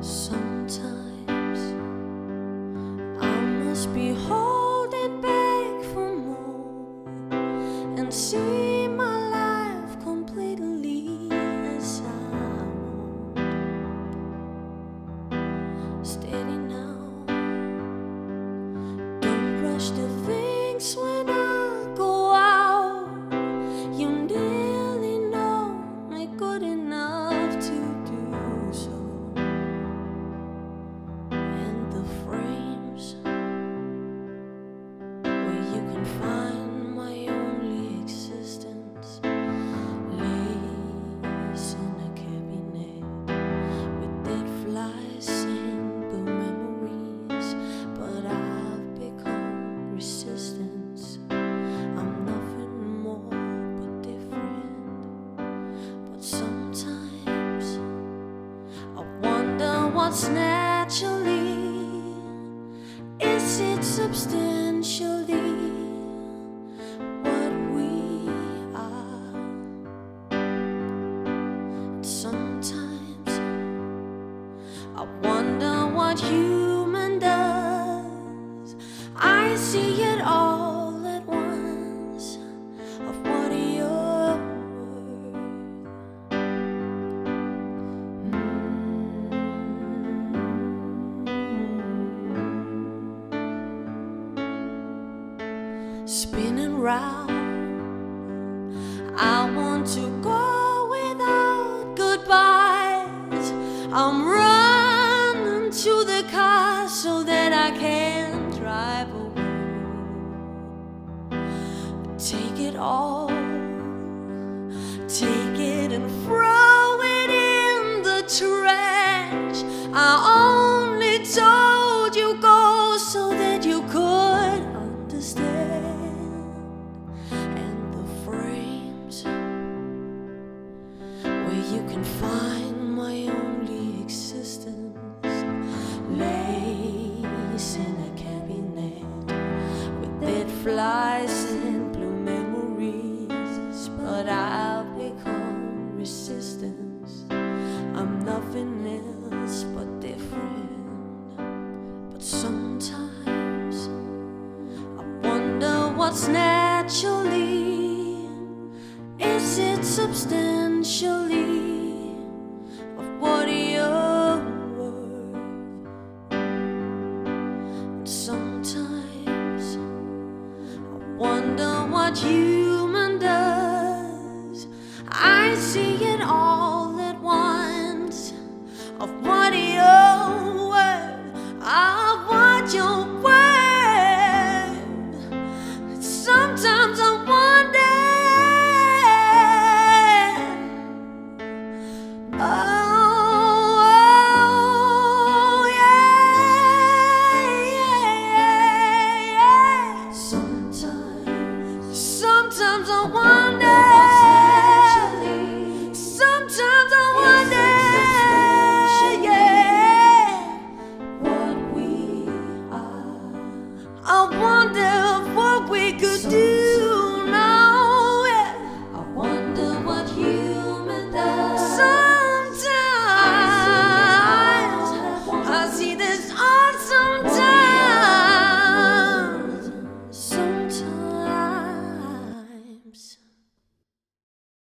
Sometimes I must be holding back for more and see my life completely as I want. Steady now, don't rush the things when I go out. You nearly know I'm good enough to do so. Find my only existence, lace in a cabinet with dead flies and the memories. But I've become resistance. I'm nothing more but different. But sometimes I wonder what's naturally, is it substantially what human does? I see it all at once of what you're worth. Spinning round, I want to go without goodbyes. I'm running to the car so that I can drive away. Take it all, take it and throw it in the trash. I only told you go so that you could understand. And the frames where you can find my only existence, lace in a cabinet with dead flies and blue memories. But I've become resistance. I'm nothing else but different. But sometimes I wonder what's naturally, is it substantially of what you're. Sometimes I wonder what human does. I see it all at once of what you're worth. I want your worth.